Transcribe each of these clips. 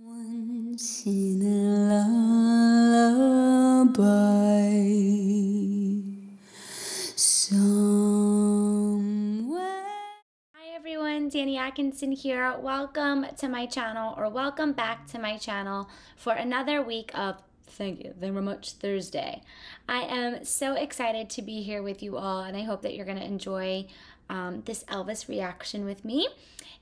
Once in a lullaby somewhere. Hi everyone, Dani Atkinson here. Welcome to my channel, or welcome back to my channel for another week of Thank You Very Much Thursday. I am so excited to be here with you all, and I hope that you're going to enjoy this Elvis reaction with me.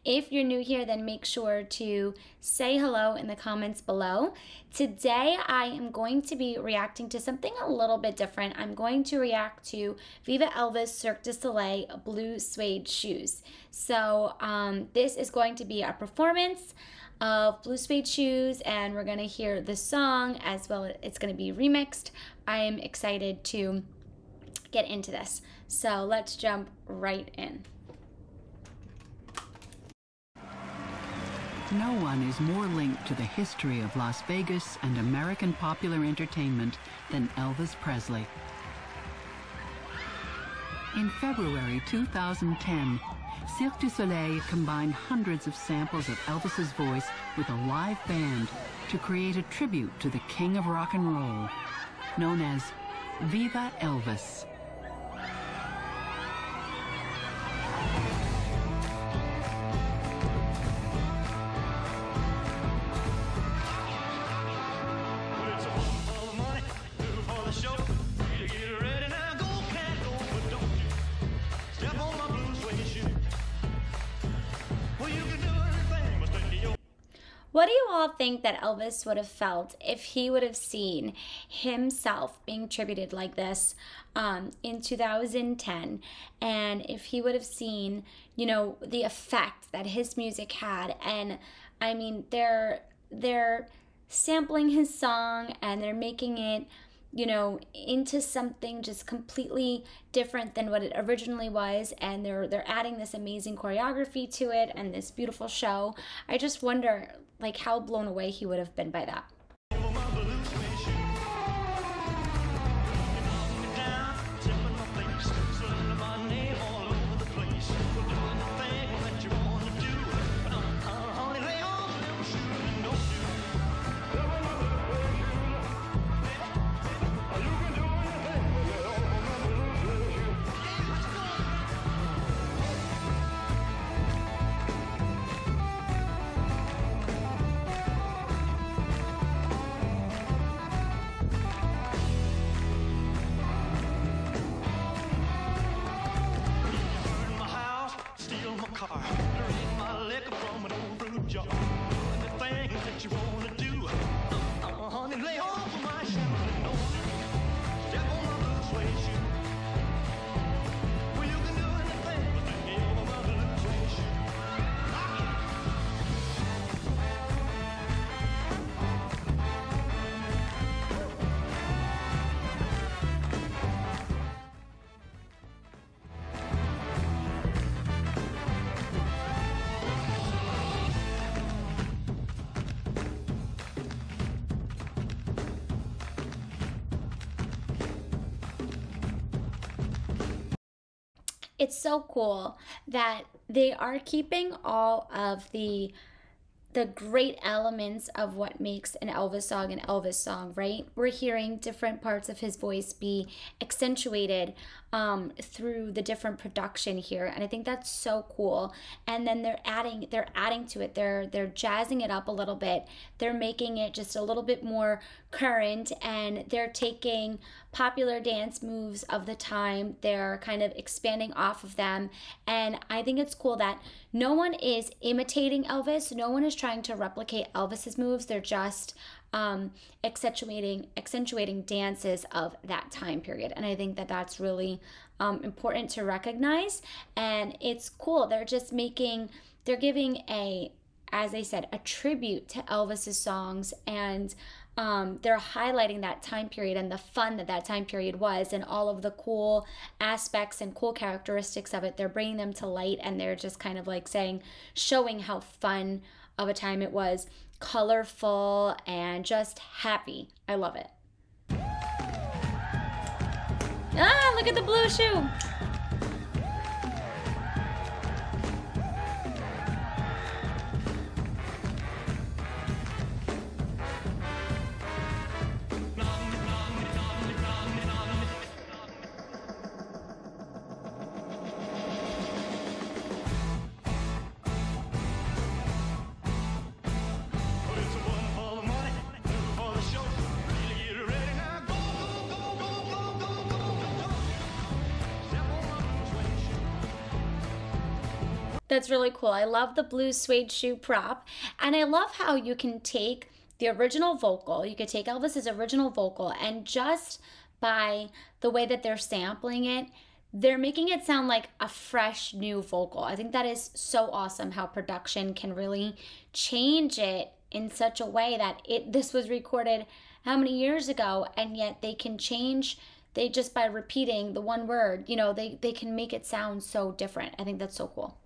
If you're new here, then make sure to say hello in the comments below. Today, I am going to be reacting to something a little bit different. I'm going to react to Viva Elvis, Cirque du Soleil, Blue Suede Shoes. So this is going to be a performance of Blue Suede Shoes, and we're going to hear the song as well. It's going to be remixed. I am excited to get into this. So let's jump right in. No one is more linked to the history of Las Vegas and American popular entertainment than Elvis Presley. In February 2010, Cirque du Soleil combined hundreds of samples of Elvis's voice with a live band to create a tribute to the King of Rock and Roll, known as Viva Elvis. What do you all think that Elvis would have felt if he would have seen himself being tributed like this in 2010, and if he would have seen, you know, the effect that his music had? And I mean, they're sampling his song and they're making it, you know, into something just completely different than what it originally was, and they're adding this amazing choreography to it and this beautiful show. I just wonder, like, how blown away he would have been by that. It's so cool that they are keeping all of the great elements of what makes an Elvis song, right? We're hearing different parts of his voice be accentuated through the different production here, and I think that's so cool. And then they're adding to it. They're jazzing it up a little bit. They're making it just a little bit more current, and they're taking popular dance moves of the time. They're kind of expanding off of them, and I think it's cool that no one is imitating Elvis. No one is trying to replicate Elvis's moves. They're just accentuating dances of that time period, and I think that that's really important to recognize. And it's cool. They're giving a, as I said, a tribute to Elvis's songs, and they're highlighting that time period and the fun that that time period was, and all of the cool aspects and cool characteristics of it. They're bringing them to light, and they're just kind of like showing how fun of a time it was, colorful and just happy. I love it. Ah, look at the blue shoe. That's really cool. I love the blue suede shoe prop. And I love how you can take the original vocal, you could take Elvis's original vocal, and just by the way that they're sampling it, they're making it sound like a fresh new vocal. I think that is so awesome how production can really change it in such a way that this was recorded how many years ago, and yet they can change, they just by repeating the one word, you know, they can make it sound so different. I think that's so cool.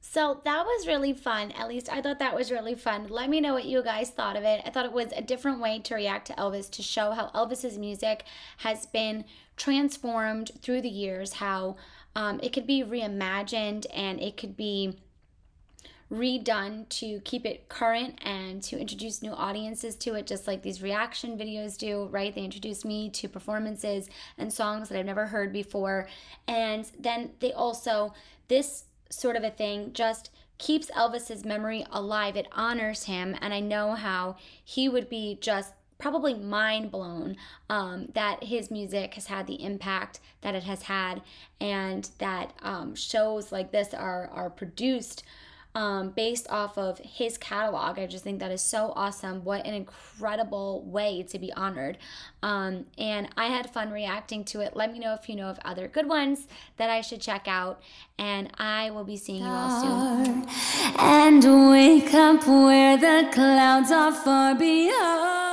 So that was really fun. At least I thought that was really fun. Let me know what you guys thought of it. I thought it was a different way to react to Elvis, to show how Elvis's music has been transformed through the years, how it could be reimagined and it could be redone to keep it current and to introduce new audiences to it, just like these reaction videos do, right? They introduce me to performances and songs that I've never heard before. And then they also, this sort of a thing just keeps Elvis's memory alive. It honors him, and I know how he would be just probably mind blown that his music has had the impact that it has had, and that shows like this are produced based off of his catalog. I just think that is so awesome. What an incredible way to be honored. And I had fun reacting to it. Let me know if you know of other good ones that I should check out. And I will be seeing you all soon. And wake up where the clouds are far beyond.